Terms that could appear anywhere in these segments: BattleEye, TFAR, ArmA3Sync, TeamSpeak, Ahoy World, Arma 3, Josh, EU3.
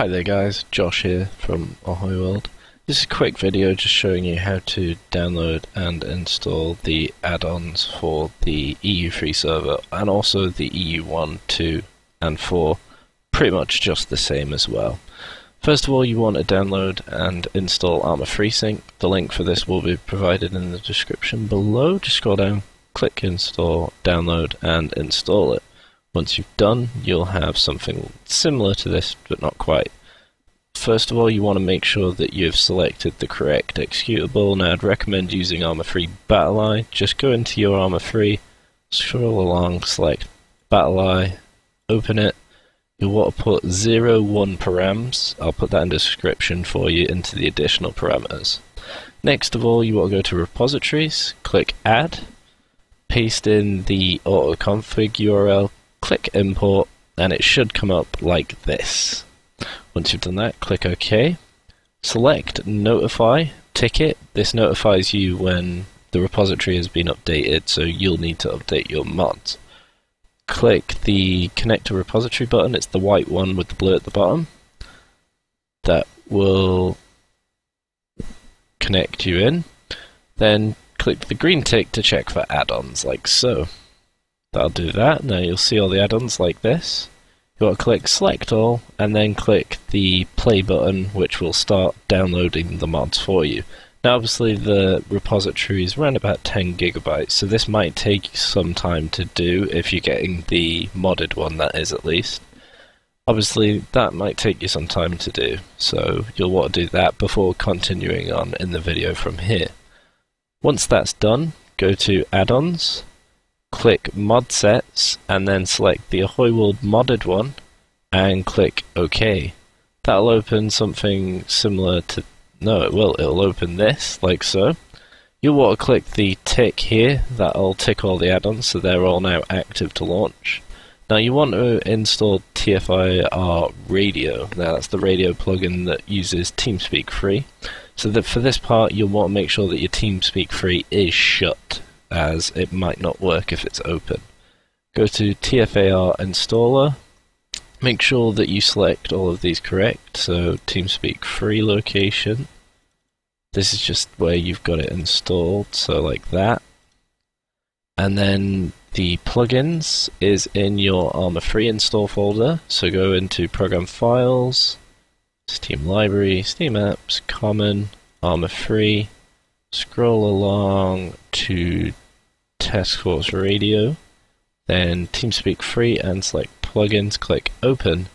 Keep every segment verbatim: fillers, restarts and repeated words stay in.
Hi there guys, Josh here from Ahoy World. This is a quick video just showing you how to download and install the add-ons for the E U three server and also the E U one, two and four, pretty much just the same as well. First of all, you want to download and install ArmA three sync. The link for this will be provided in the description below. Just scroll down, click install, download and install it. Once you've done, you'll have something similar to this, but not quite. First of all, you want to make sure that you've selected the correct executable. Now, I'd recommend using Arma three BattleEye. Just go into your Arma three, scroll along, select BattleEye, open it. You'll want to put zero one params. I'll put that in description for you into the additional parameters. Next of all, you want to go to repositories, click add, paste in the autoconfig U R L, click import, and it should come up like this. Once you've done that, click OK. Select notify, ticket. This notifies you when the repository has been updated, so you'll need to update your mods. Click the connect to repository button. It's the white one with the blue at the bottom. That will connect you in. Then click the green tick to check for add-ons, like so. That'll do that. Now you'll see all the add-ons like this. You want to click select all and then click the play button, which will start downloading the mods for you. Now obviously the repository is around about ten gigabytes, so this might take some time to do if you're getting the modded one, that is at least. Obviously that might take you some time to do, so you'll want to do that before continuing on in the video from here. Once that's done, go to add-ons, click mod sets, and then select the Ahoy World modded one and click OK. That'll open something similar to, no it will, it'll open this like so. You'll want to click the tick here, that'll tick all the add-ons so they're all now active to launch. Now you want to install T F A R radio. Now that's the radio plugin that uses TeamSpeak free. So that for this part you'll want to make sure that your TeamSpeak free is shut, as it might not work if it's open. Go to T F A R installer, make sure that you select all of these correct, so TeamSpeak free location, this is just where you've got it installed, so like that, and then the plugins is in your Arma three install folder, so go into program files, Steam library, Steam apps, common, Arma three, scroll along to Test Course Radio, then TeamSpeak Free and select Plugins, click Open.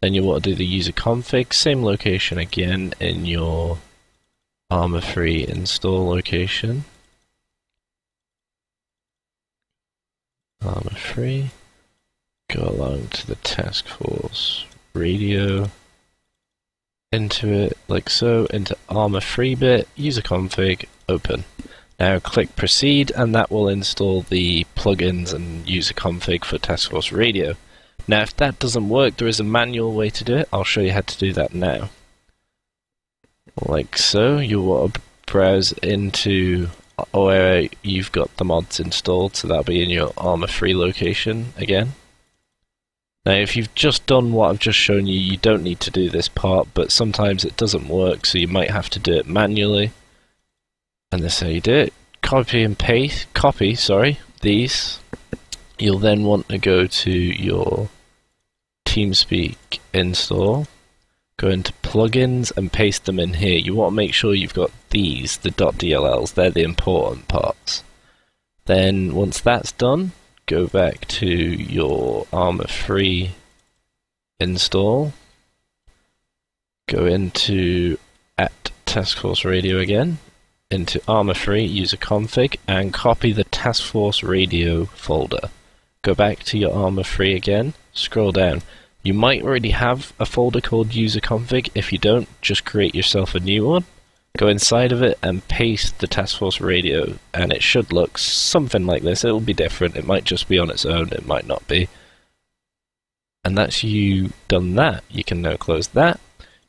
Then you want to do the user config, same location again in your Arma three install location. Arma three, go along to the Task Force Radio, into it like so, into Arma three bit, user config, open. Now click proceed and that will install the plugins and user config for Task Force Radio. Now if that doesn't work, there is a manual way to do it. I'll show you how to do that now. Like so, you want to browse into where you've got the mods installed, so that'll be in your Arma three location again. Now if you've just done what I've just shown you, you don't need to do this part, but sometimes it doesn't work, so you might have to do it manually. And this is how you do it. Copy and paste, copy, sorry, these. You'll then want to go to your TeamSpeak install, go into plugins and paste them in here. You want to make sure you've got these, the .dlls, they're the important parts. Then once that's done, go back to your Arma three install, go into at Task Force Radio again, into Arma three user config and copy the Task Force Radio folder. Go back to your Arma three again, scroll down. You might already have a folder called user config. If you don't, just create yourself a new one. Go inside of it and paste the Task Force Radio and it should look something like this. It'll be different. It might just be on its own. It might not be. And that's you done that. You can now close that.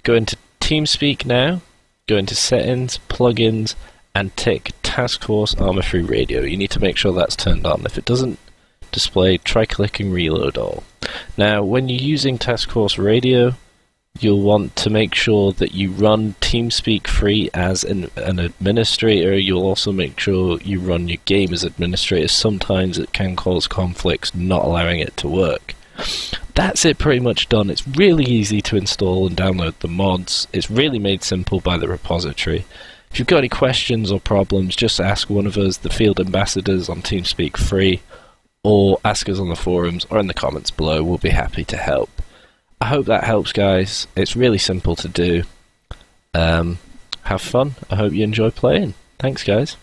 Go into TeamSpeak now. Go into settings, plugins, and tick Task Force Arma three Radio. You need to make sure that's turned on. If it doesn't display, try clicking reload all. Now, when you're using Task Force Radio, you'll want to make sure that you run TeamSpeak free as an, an administrator. You'll also make sure you run your game as administrator. Sometimes it can cause conflicts not allowing it to work. That's it pretty much done. It's really easy to install and download the mods. It's really made simple by the repository. If you've got any questions or problems, just ask one of us, the field ambassadors on TeamSpeak Free, or ask us on the forums or in the comments below. We'll be happy to help. I hope that helps, guys. It's really simple to do. Um, have fun. I hope you enjoy playing. Thanks, guys.